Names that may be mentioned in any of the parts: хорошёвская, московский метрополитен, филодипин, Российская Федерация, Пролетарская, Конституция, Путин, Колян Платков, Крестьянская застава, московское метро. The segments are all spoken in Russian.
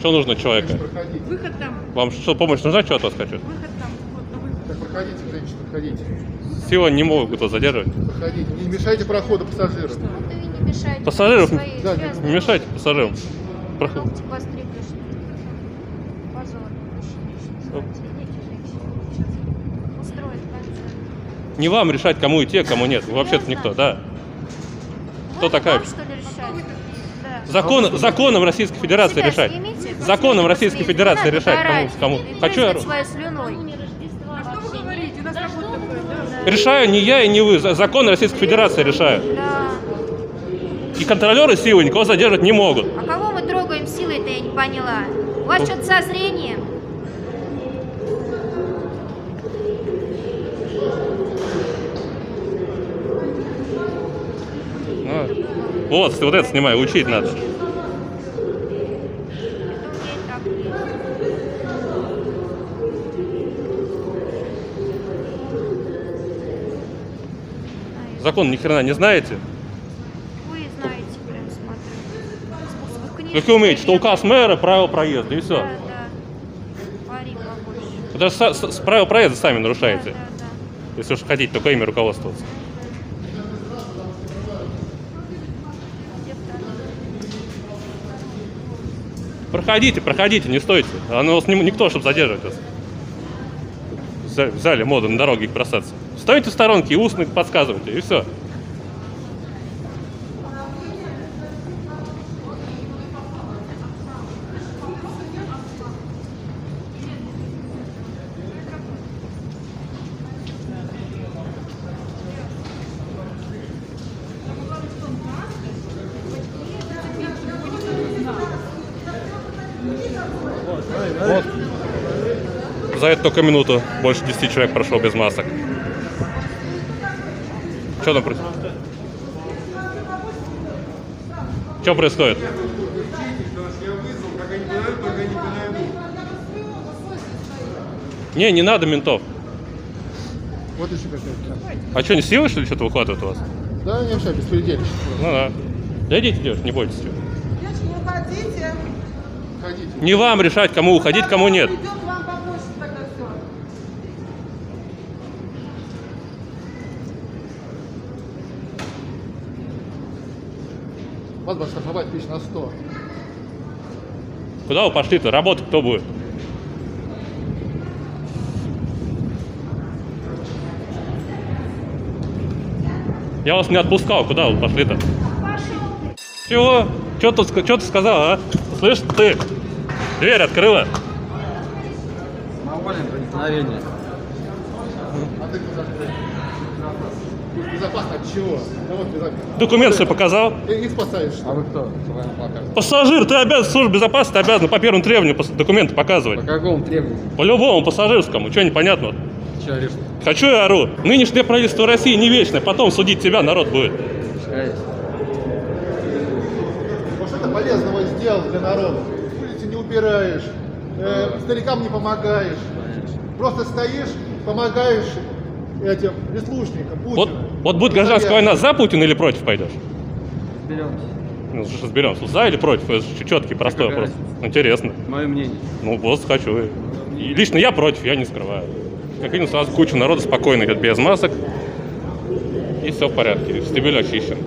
Что нужно человеку? Выход там. Вам что, помощь нужна, чего от вас хочу? Выход там. Так, проходите, женщина, проходите. Сегодня не могут кто-то задерживать. Проходите. Не мешайте проходу пассажиров. Не мешайте. Пассажиров? Да, не мешайте пассажирам. Проходите. Не вам решать, кому идти, кому нет. Вообще-то никто, да. Кто такая? Законом Российской Федерации решать. Законом Российской Федерации решать, кому. Хочу я... Решаю не я и не вы. Закон Российской Федерации решаю. И контролеры силы никого задержать не могут. А кого мы трогаем силой-то, я не поняла. У вас что-то со зрением? Вот, вот это снимай, учить надо. Закон ни хрена не знаете? Вы знаете, прям смотрю. Как вы умеете, что указ мэра, правила проезда, и все. Да, да. Пари побольше. Даже правила проезда сами нарушаете. Да, да, да. Если уж хотите, только ими руководствоваться. Проходите, проходите, не стойте. Оно, никто, чтобы задерживать вас. Взяли моду на дороге их бросаться. Стойте в сторонке и устно подсказывайте, и все. Вот. За это только минуту больше 10 человек прошло без масок. Что там происходит? Что происходит? Не, не надо ментов. Вот еще какая-то. А что, не силы, что ли, что-то выхватывают у вас? Да, не вообще, беспредельщик. Ну да. Да идите, девушка, не бойтесь. Девочки, не уходите. Не вам решать, кому уходить, кому нет. Вас бы штрафовать 1000 на 100. Куда вы пошли-то? Работать кто будет? Я вас не отпускал. Куда вы пошли-то? Чего? Чё ты сказала, а? Слышь, ты? Дверь открыла. Самовольное проникновение. Безопасно от чего? Документ себе показал. Ты не спасаешь. А вы кто? Пассажир, ты обязан, служба безопасности обязана по первому требованию документы показывать. По какому требованию? По любому, пассажирскому. Чего непонятно? Чего орешь? Хочу и ору. Нынешнее правительство России не вечное. Потом судить тебя народ будет. Что-то полезного сделал для народа. Улицы не убираешь, старикам не помогаешь. Просто стоишь, помогаешь этим прислушникам. Вот будет гражданская война, за Путина или против пойдешь? Разберемся. Ну, что разберемся, за или против? Это четкий, простой вопрос. Интересно. Мое мнение. Ну, вот хочу. И лично я против, я не скрываю. Как видно, сразу куча народа спокойно идет без масок. И все в порядке, стебель очищен.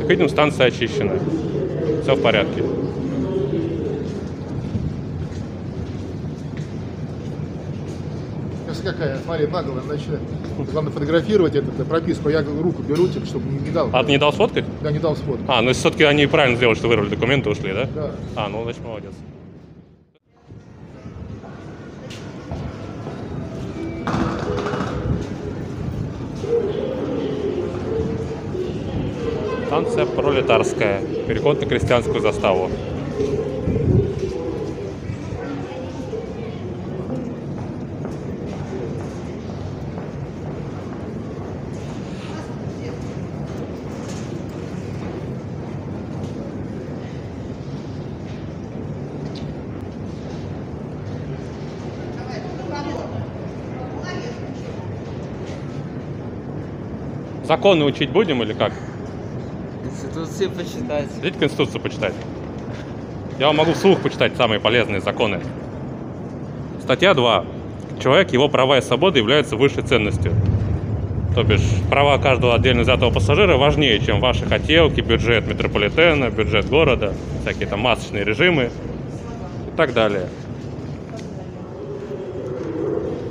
Как видим, станция очищена. Все в порядке. Какая? Смотри, наглая, начинает. Главное фотографировать эту прописку. Я руку беру, типа, чтобы не дал. А ты не дал сфоткать? Да, не дал сфоткать. А, ну все-таки они правильно сделали, что вырвали документы, ушли, да? Да. А, ну значит, молодец. Станция Пролетарская. Переход на Крестьянскую заставу. Законы учить будем или как? Конституцию почитать. Идите Конституцию почитать. Я вам могу вслух почитать самые полезные законы. Статья 2. Человек, его права и свободы являются высшей ценностью. То бишь, права каждого отдельно взятого пассажира важнее, чем ваши хотелки, бюджет метрополитена, бюджет города, всякие там масочные режимы и так далее.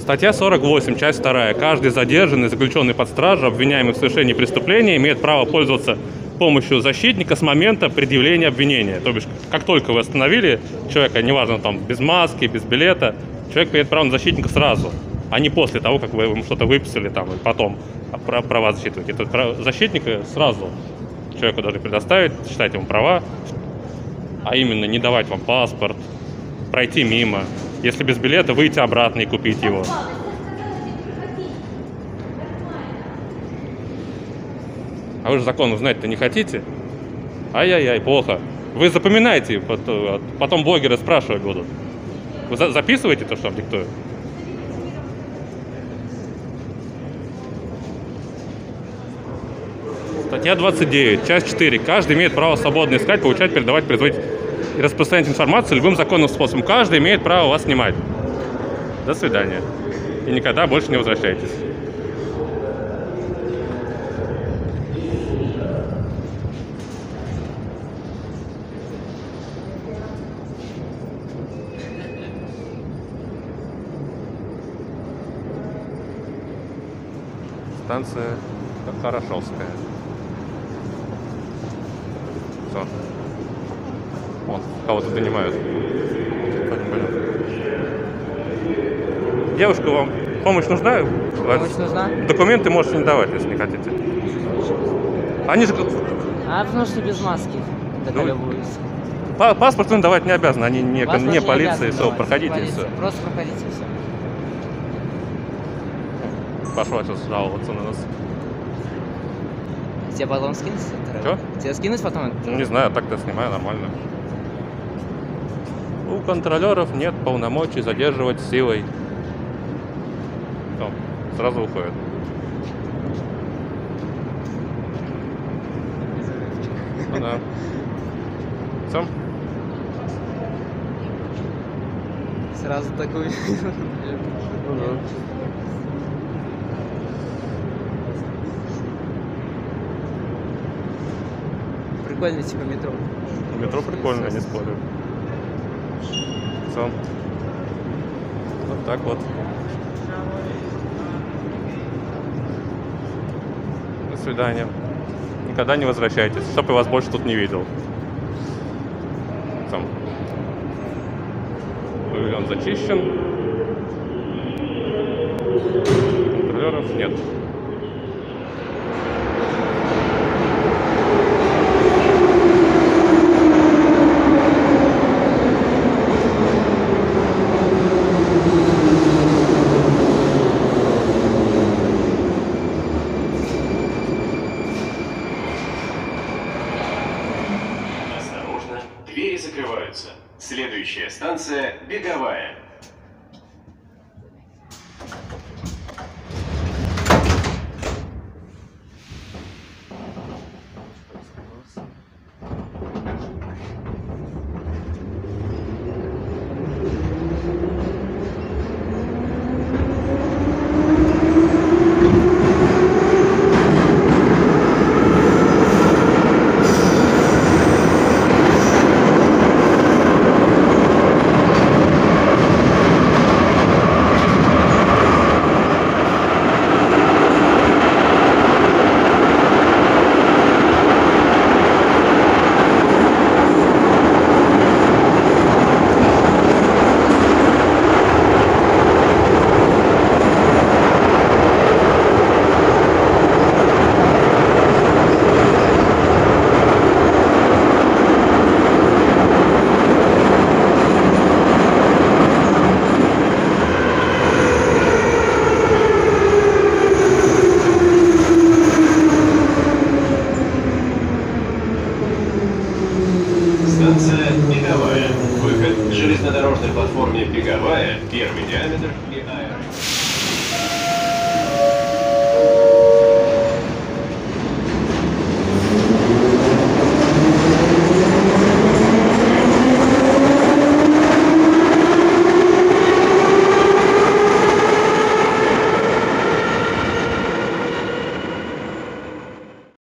Статья 48, часть 2. Каждый задержанный, заключенный под стражу, обвиняемый в совершении преступления, имеет право пользоваться помощью защитника с момента предъявления обвинения. То бишь, как только вы остановили человека, неважно, там, без маски, без билета, человек имеет право на защитника сразу, а не после того, как вы ему что-то выписали, там, и потом права защитника. Это защитника сразу человеку должны предоставить, считать ему права, а именно не давать вам паспорт, пройти мимо. Если без билета, выйти обратно и купить его. А вы же закон узнать-то не хотите? Ай-яй-яй, плохо. Вы запоминаете, потом блогеры спрашивать будут. Вы записываете то, что вам диктуют? Статья 29, часть 4. Каждый имеет право свободно искать, получать, передавать, производить и распространять информацию любым законным способом. Каждый имеет право вас снимать. До свидания. И никогда больше не возвращайтесь. Станция Хорошёвская. Все. Вот, кого-то донимают. Девушка, вам помощь нужна? Помощь нужна. Документы можете не давать, если не хотите. Они же... А потому что без маски доколебываются. Ну, паспорт им давать не обязаны, они не полиция, все, проходите и все. Просто проходите и все. Пошла сейчас жаловаться на нас. Тебе потом скинуть? Что? Тебе скинуть потом? Ну, не знаю, так-то снимаю нормально. У контролеров нет полномочий задерживать силой. О, сразу уходит. Да. Все? Сразу такой. Прикольно, типа метро. Метро прикольно, не спорю. Все. Вот так вот. До свидания. Никогда не возвращайтесь, чтобы я вас больше тут не видел. Все. Павильон зачищен. Контролеров нет. Следующая станция Беговая. Железнодорожной платформе Беговая, первый диаметр и аэро.